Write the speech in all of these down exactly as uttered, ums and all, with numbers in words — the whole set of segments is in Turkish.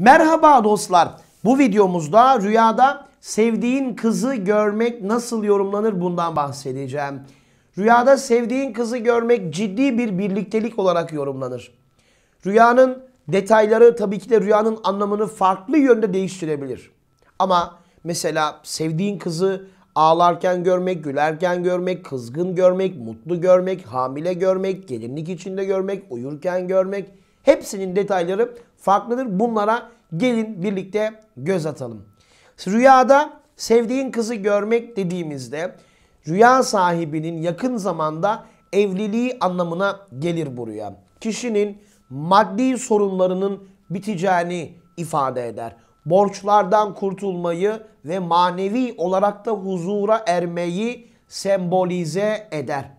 Merhaba dostlar. Bu videomuzda rüyada sevdiğin kızı görmek nasıl yorumlanır bundan bahsedeceğim. Rüyada sevdiğin kızı görmek ciddi bir birliktelik olarak yorumlanır. Rüyanın detayları tabii ki de rüyanın anlamını farklı yönde değiştirebilir. Ama mesela sevdiğin kızı ağlarken görmek, gülerken görmek, kızgın görmek, mutlu görmek, hamile görmek, gelinlik içinde görmek, uyurken görmek hepsinin detayları farklıdır. Bunlara gelin birlikte göz atalım. Rüyada sevdiğin kızı görmek dediğimizde rüya sahibinin yakın zamanda evliliği anlamına gelir bu rüya. Kişinin maddi sorunlarının biteceğini ifade eder. Borçlardan kurtulmayı ve manevi olarak da huzura ermeyi sembolize eder.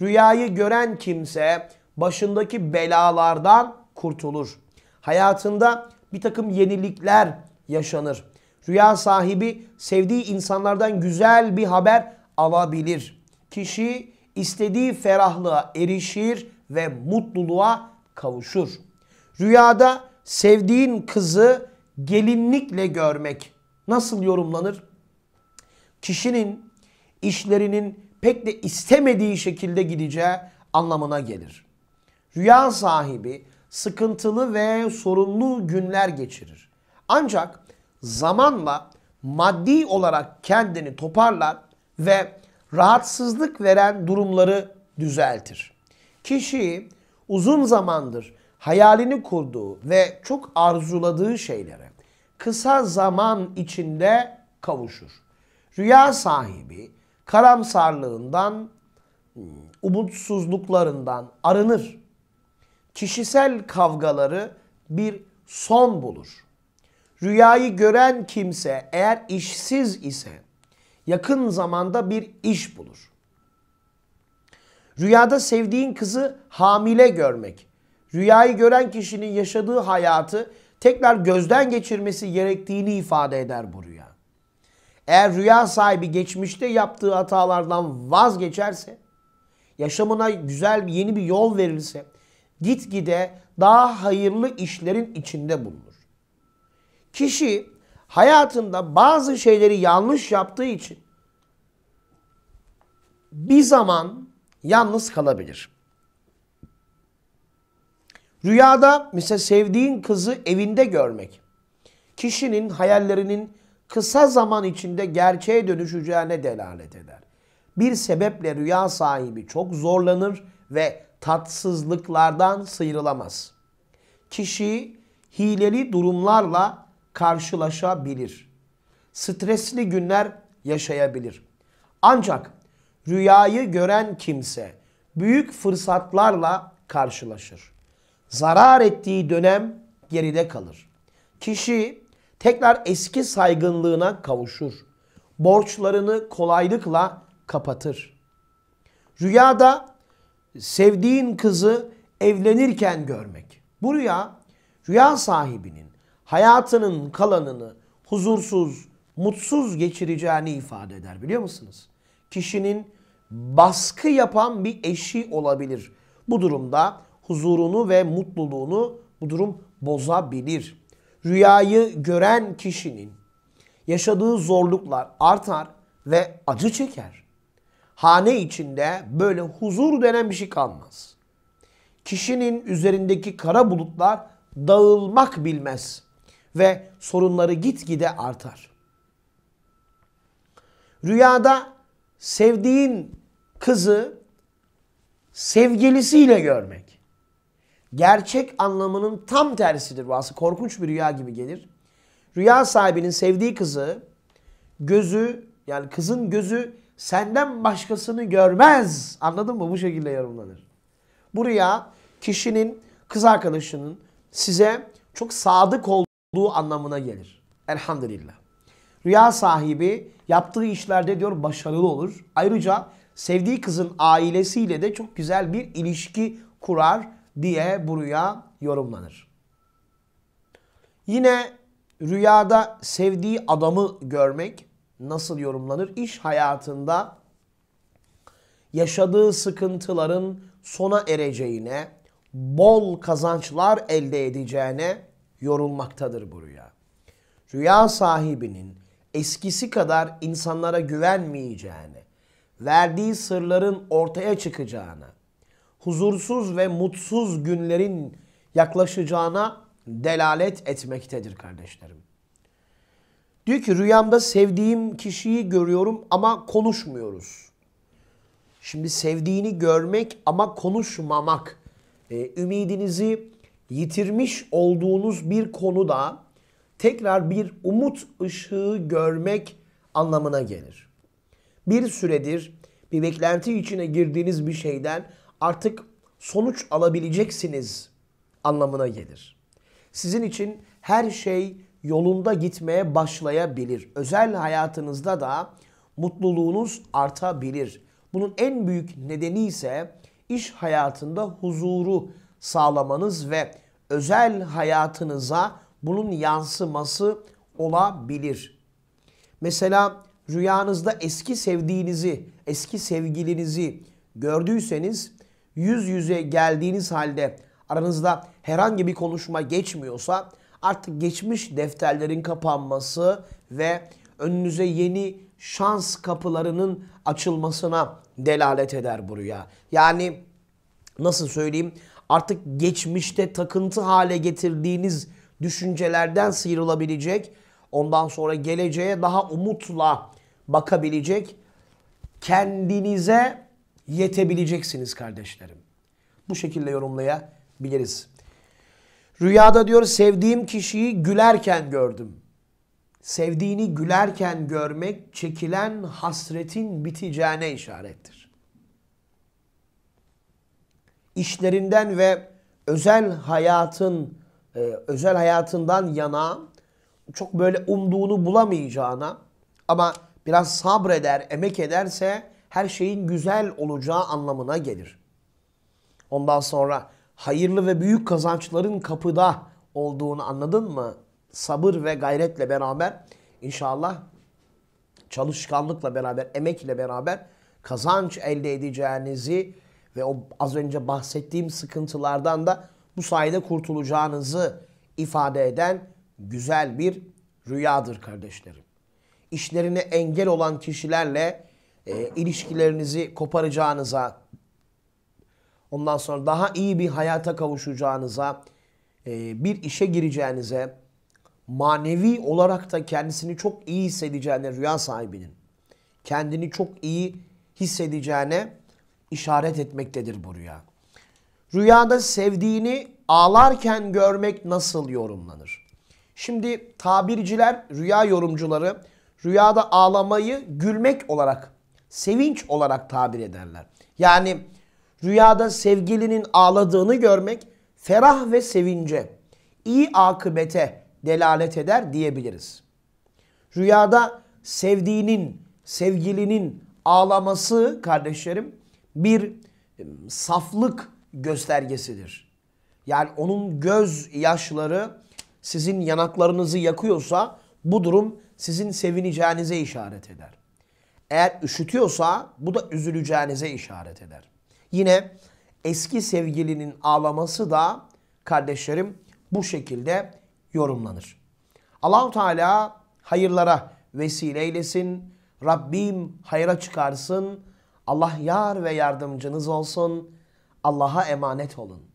Rüyayı gören kimse başındaki belalardan kurtulur. Hayatında bir takım yenilikler yaşanır. Rüya sahibi sevdiği insanlardan güzel bir haber alabilir. Kişi istediği ferahlığa erişir ve mutluluğa kavuşur. Rüyada sevdiğin kızı gelinlikle görmek nasıl yorumlanır? Kişinin işlerinin pek de istemediği şekilde gideceği anlamına gelir. Rüya sahibi sıkıntılı ve sorunlu günler geçirir. Ancak zamanla maddi olarak kendini toparlar ve rahatsızlık veren durumları düzeltir. Kişi uzun zamandır hayalini kurduğu ve çok arzuladığı şeylere kısa zaman içinde kavuşur. Rüya sahibi karamsarlığından, umutsuzluklarından arınır. Kişisel kavgaları bir son bulur. Rüyayı gören kimse eğer işsiz ise yakın zamanda bir iş bulur. Rüyada sevdiğin kızı hamile görmek, rüyayı gören kişinin yaşadığı hayatı tekrar gözden geçirmesi gerektiğini ifade eder bu rüya. Eğer rüya sahibi geçmişte yaptığı hatalardan vazgeçerse, yaşamına güzel yeni bir yol verilse, gitgide daha hayırlı işlerin içinde bulunur. Kişi hayatında bazı şeyleri yanlış yaptığı için bir zaman yalnız kalabilir. Rüyada mesela sevdiğin kızı evinde görmek, kişinin hayallerinin kısa zaman içinde gerçeğe dönüşeceğine delalet eder. Bir sebeple rüya sahibi çok zorlanır ve tatsızlıklardan sıyrılamaz. Kişi hileli durumlarla karşılaşabilir. Stresli günler yaşayabilir. Ancak rüyayı gören kimse büyük fırsatlarla karşılaşır. Zarar ettiği dönem geride kalır. Kişi tekrar eski saygınlığına kavuşur. Borçlarını kolaylıkla kapatır. Rüyada sevdiğin kızı evlenirken görmek. Bu rüya, rüya sahibinin hayatının kalanını huzursuz, mutsuz geçireceğini ifade eder, biliyor musunuz? Kişinin baskı yapan bir eşi olabilir. Bu durumda huzurunu ve mutluluğunu bu durum bozabilir. Rüyayı gören kişinin yaşadığı zorluklar artar ve acı çeker. Hane içinde böyle huzur denen bir şey kalmaz. Kişinin üzerindeki kara bulutlar dağılmak bilmez ve sorunları gitgide artar. Rüyada sevdiğin kızı sevgilisiyle görmek. Gerçek anlamının tam tersidir bu aslında. Korkunç bir rüya gibi gelir. Rüya sahibinin sevdiği kızı gözü yani kızın gözü senden başkasını görmez. Anladın mı? Bu şekilde yorumlanır. Bu rüya kişinin, kız arkadaşının size çok sadık olduğu anlamına gelir. Elhamdülillah. Rüya sahibi yaptığı işlerde diyor başarılı olur. Ayrıca sevdiği kızın ailesiyle de çok güzel bir ilişki kurar diye bu rüya yorumlanır. Yine rüyada sevdiği adamı görmek nasıl yorumlanır? İş hayatında yaşadığı sıkıntıların sona ereceğine, bol kazançlar elde edeceğine yorulmaktadır bu rüya. Rüya sahibinin eskisi kadar insanlara güvenmeyeceğini, verdiği sırların ortaya çıkacağına, huzursuz ve mutsuz günlerin yaklaşacağına delalet etmektedir kardeşlerim. Diyor ki rüyamda sevdiğim kişiyi görüyorum ama konuşmuyoruz. Şimdi sevdiğini görmek ama konuşmamak, e, ümidinizi yitirmiş olduğunuz bir konuda tekrar bir umut ışığı görmek anlamına gelir. Bir süredir bir beklenti içine girdiğiniz bir şeyden artık sonuç alabileceksiniz anlamına gelir. Sizin için her şey yolunda gitmeye başlayabilir. Özel hayatınızda da mutluluğunuz artabilir. Bunun en büyük nedeni ise iş hayatında huzuru sağlamanız ve özel hayatınıza bunun yansıması olabilir. Mesela rüyanızda eski sevdiğinizi, eski sevgilinizi gördüyseniz yüz yüze geldiğiniz halde aranızda herhangi bir konuşma geçmiyorsa artık geçmiş defterlerin kapanması ve önünüze yeni şans kapılarının açılmasına delalet eder bu rüya. Yani nasıl söyleyeyim, artık geçmişte takıntı hale getirdiğiniz düşüncelerden sıyrılabilecek, ondan sonra geleceğe daha umutla bakabilecek, kendinize yetebileceksiniz kardeşlerim. Bu şekilde yorumlayabiliriz. Rüyada diyor sevdiğim kişiyi gülerken gördüm. Sevdiğini gülerken görmek çekilen hasretin biteceğine işarettir. İşlerinden ve özel hayatın e, özel hayatından yana çok böyle umduğunu bulamayacağına ama biraz sabreder, emek ederse her şeyin güzel olacağı anlamına gelir. Ondan sonra hayırlı ve büyük kazançların kapıda olduğunu anladın mı? Sabır ve gayretle beraber inşallah, çalışkanlıkla beraber, emekle beraber kazanç elde edeceğinizi ve o az önce bahsettiğim sıkıntılardan da bu sayede kurtulacağınızı ifade eden güzel bir rüyadır kardeşlerim. İşlerine engel olan kişilerle e, ilişkilerinizi koparacağınıza, ondan sonra daha iyi bir hayata kavuşacağınıza, e, bir işe gireceğinize, manevi olarak da kendisini çok iyi hissedeceğine, rüya sahibinin kendini çok iyi hissedeceğine işaret etmektedir bu rüya. Rüyada sevdiğini ağlarken görmek nasıl yorumlanır? Şimdi tabirciler, rüya yorumcuları rüyada ağlamayı gülmek olarak, sevinç olarak tabir ederler. Yani rüyada sevgilinin ağladığını görmek ferah ve sevince, iyi akıbete delalet eder diyebiliriz. Rüyada sevdiğinin, sevgilinin ağlaması kardeşlerim bir saflık göstergesidir. Yani onun gözyaşları sizin yanaklarınızı yakıyorsa bu durum sizin sevineceğinize işaret eder. Eğer üşütüyorsa bu da üzüleceğinize işaret eder. Yine eski sevgilinin ağlaması da kardeşlerim bu şekilde yorumlanır. Allah-u Teala hayırlara vesile eylesin. Rabbim hayra çıkarsın. Allah yar ve yardımcınız olsun. Allah'a emanet olun.